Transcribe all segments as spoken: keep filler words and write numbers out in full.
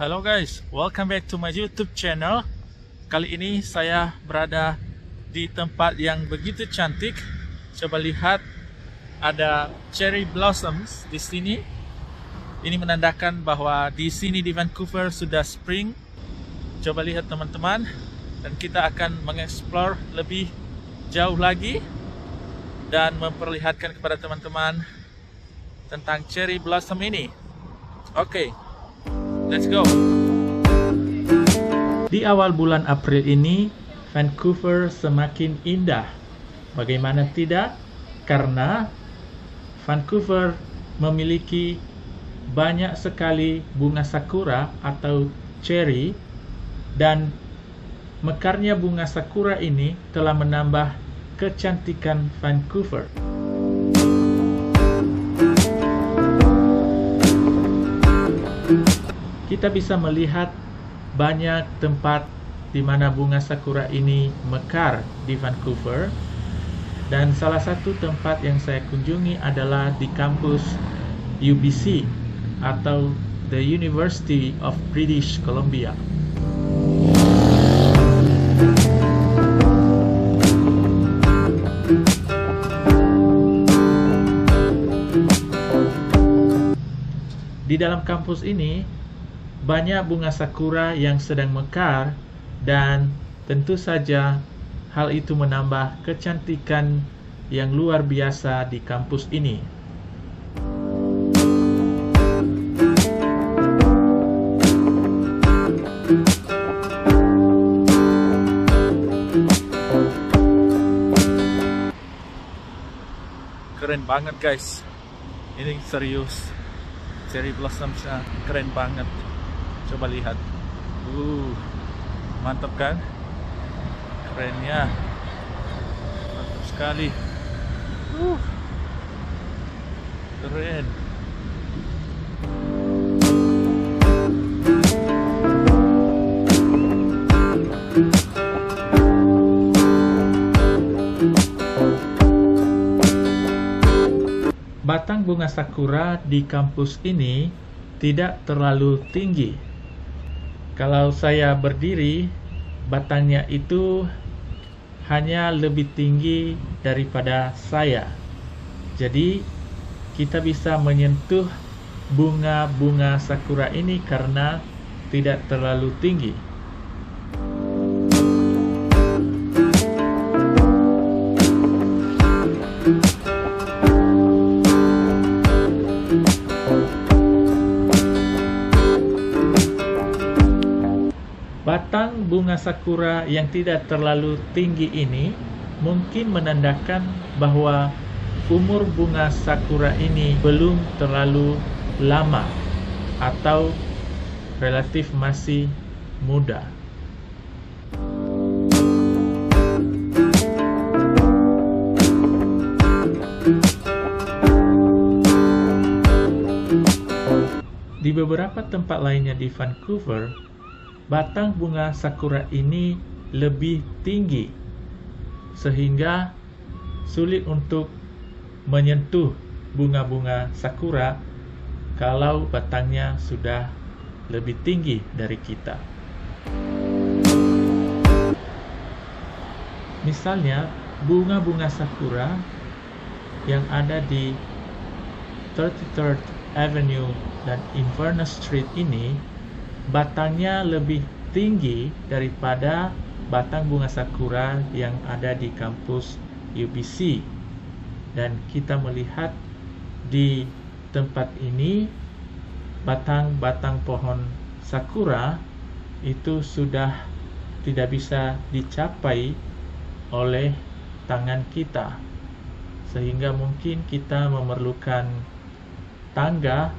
Halo guys, welcome back to my YouTube channel. Kali ini saya berada di tempat yang begitu cantik. Coba lihat, ada cherry blossoms di sini. Ini menandakan bahwa di sini di Vancouver sudah spring. Coba lihat teman-teman, dan kita akan mengeksplor lebih jauh lagi dan memperlihatkan kepada teman-teman tentang cherry blossom ini. Oke. Okay. Let's go. Di awal bulan April ini, Vancouver semakin indah. Bagaimana tidak? Karena Vancouver memiliki banyak sekali bunga sakura atau cherry, dan mekarnya bunga sakura ini telah menambah kecantikan Vancouver. Kita bisa melihat banyak tempat di mana bunga sakura ini mekar di Vancouver, dan salah satu tempat yang saya kunjungi adalah di kampus U B C atau The University of British Columbia. Di dalam kampus ini banyak bunga sakura yang sedang mekar, dan tentu saja hal itu menambah kecantikan yang luar biasa di kampus ini. Keren banget guys, ini serius cherry blossomsnya keren banget. Coba lihat, uh, mantap kan? Kerennya, mantap sekali. Uh, keren. Batang bunga sakura di kampus ini tidak terlalu tinggi. Kalau saya berdiri, batangnya itu hanya lebih tinggi daripada saya. Jadi, kita bisa menyentuh bunga-bunga sakura ini karena tidak terlalu tinggi. Batang bunga sakura yang tidak terlalu tinggi ini mungkin menandakan bahwa umur bunga sakura ini belum terlalu lama atau relatif masih muda. Di beberapa tempat lainnya di Vancouver, batang bunga sakura ini lebih tinggi, sehingga sulit untuk menyentuh bunga-bunga sakura kalau batangnya sudah lebih tinggi dari kita. Misalnya, bunga-bunga sakura yang ada di thirty-third Avenue dan Inverness Street ini batangnya lebih tinggi daripada batang bunga sakura yang ada di kampus U B C. Dan kita melihat di tempat ini batang-batang pohon sakura itu sudah tidak bisa dicapai oleh tangan kita. Sehingga mungkin kita memerlukan tangga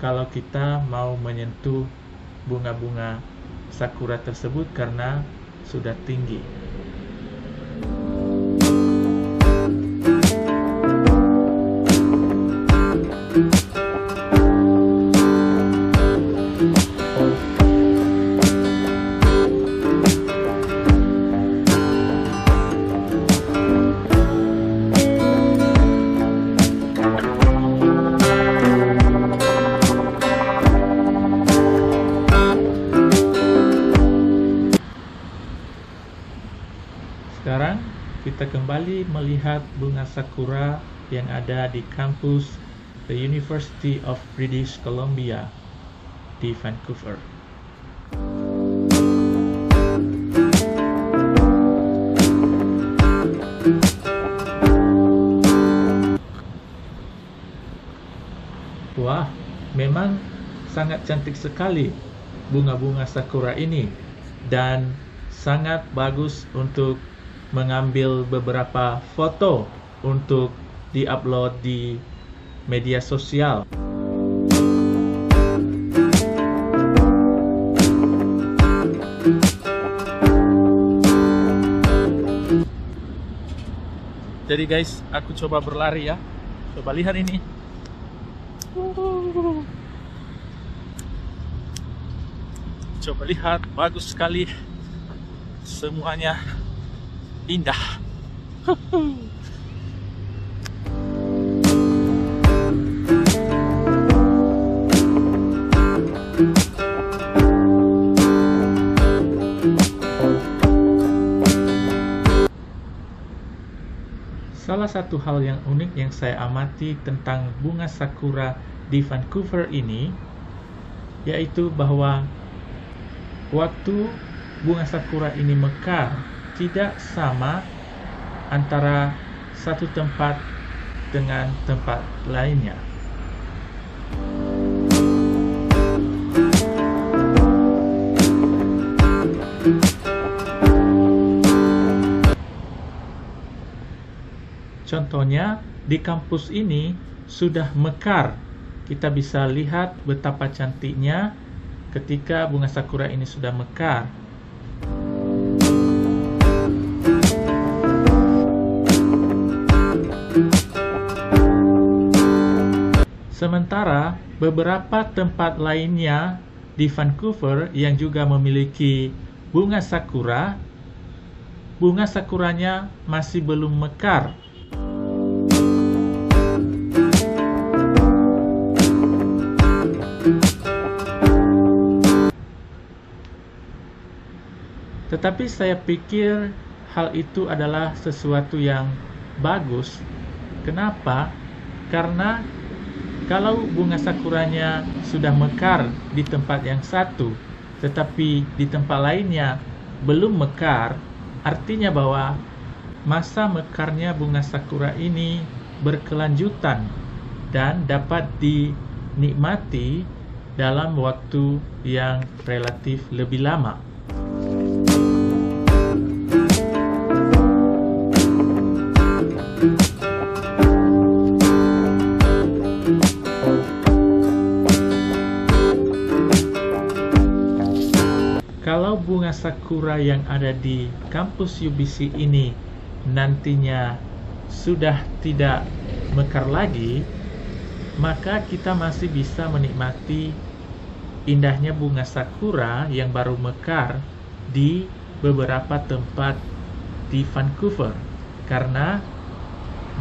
kalau kita mau menyentuh bunga-bunga sakura tersebut karena sudah tinggi. kita kembali melihat bunga sakura yang ada di kampus The University of British Columbia di Vancouver. Wah, memang sangat cantik sekali bunga-bunga sakura ini dan sangat bagus untuk mengambil beberapa foto untuk diupload di media sosial. Jadi guys, aku coba berlari ya. Coba lihat ini. Coba lihat, bagus sekali. Semuanya indah. Salah satu hal yang unik yang saya amati tentang bunga sakura di Vancouver ini yaitu bahwa waktu bunga sakura ini mekar tidak sama antara satu tempat dengan tempat lainnya. Contohnya, di kampus ini sudah mekar. Kita bisa lihat betapa cantiknya ketika bunga sakura ini sudah mekar. Sementara beberapa tempat lainnya di Vancouver yang juga memiliki bunga sakura, bunga sakuranya masih belum mekar. Tetapi saya pikir hal itu adalah sesuatu yang bagus. Kenapa? Karena kalau bunga sakuranya sudah mekar di tempat yang satu, tetapi di tempat lainnya belum mekar, artinya bahwa masa mekarnya bunga sakura ini berkelanjutan dan dapat dinikmati dalam waktu yang relatif lebih lama. Kalau bunga sakura yang ada di kampus U B C ini nantinya sudah tidak mekar lagi, maka kita masih bisa menikmati indahnya bunga sakura yang baru mekar di beberapa tempat di Vancouver, karena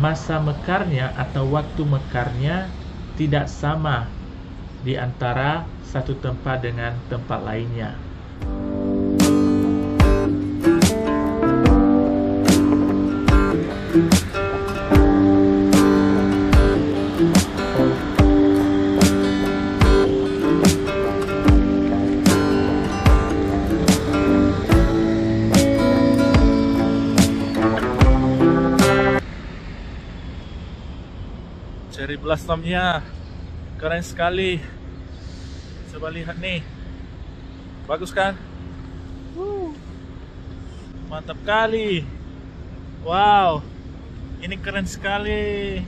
masa mekarnya atau waktu mekarnya tidak sama di antara satu tempat dengan tempat lainnya. Cherry blossomnya keren sekali. Coba lihat nih. Bagus kan? Mantap kali. Wow, ini keren sekali.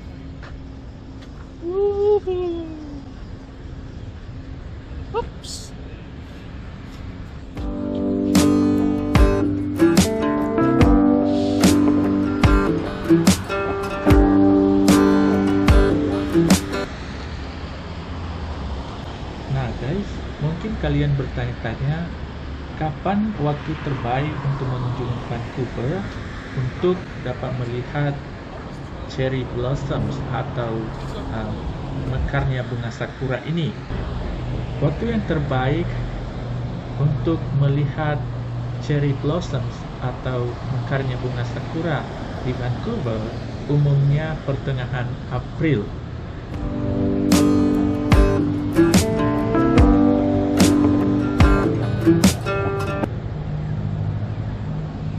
Oops. Nah guys, mungkin kalian bertanya-tanya, kapan waktu terbaik untuk mengunjungi Vancouver untuk dapat melihat cherry blossoms atau uh, mekarnya bunga sakura ini? Waktu yang terbaik untuk melihat cherry blossoms atau mekarnya bunga sakura di Vancouver umumnya pertengahan April.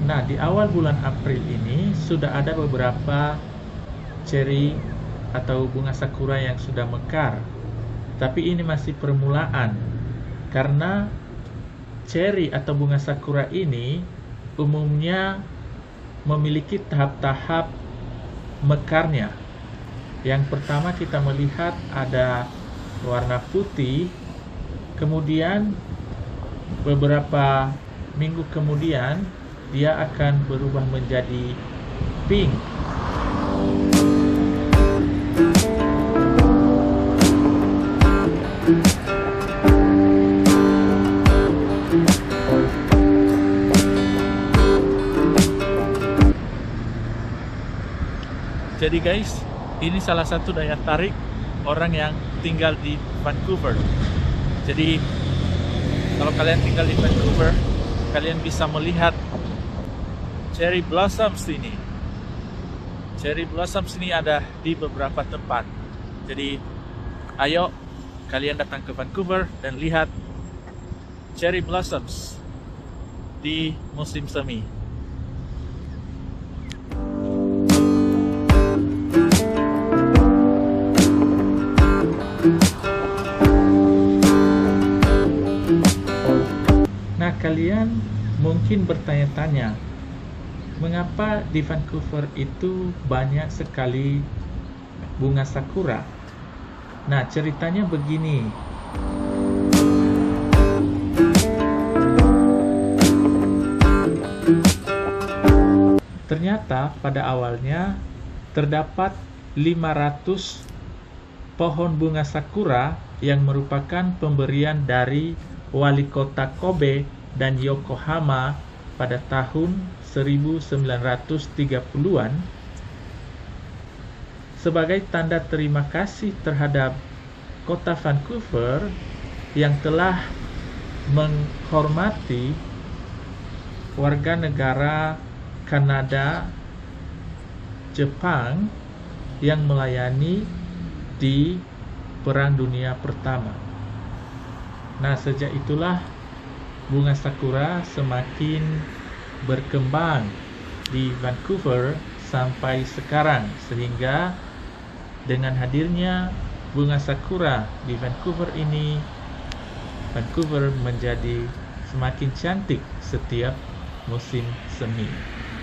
Nah, di awal bulan April ini sudah ada beberapa ceri atau bunga sakura yang sudah mekar. Tapi ini masih permulaan, karena ceri atau bunga sakura ini umumnya memiliki tahap-tahap mekarnya. Yang pertama kita melihat ada warna putih, kemudian beberapa minggu kemudian dia akan berubah menjadi pink. Jadi guys, ini salah satu daya tarik orang yang tinggal di Vancouver. Jadi kalau kalian tinggal di Vancouver, kalian bisa melihat cherry blossoms ini. Cherry blossoms ini ada di beberapa tempat. Jadi, ayo kalian datang ke Vancouver dan lihat cherry blossoms di musim semi. Nah, kalian mungkin bertanya-tanya, mengapa di Vancouver itu banyak sekali bunga sakura? Nah, ceritanya begini. Ternyata pada awalnya terdapat lima ratus pohon bunga sakura yang merupakan pemberian dari wali kota Kobe dan Yokohama pada tahun seribu sembilan ratus tiga puluhan sebagai tanda terima kasih terhadap kota Vancouver yang telah menghormati warga negara Kanada, Jepang yang melayani di Perang Dunia Pertama. Nah, sejak itulah bunga sakura semakin berkembang di Vancouver sampai sekarang, sehingga dengan hadirnya bunga sakura di Vancouver ini, Vancouver menjadi semakin cantik setiap musim semi.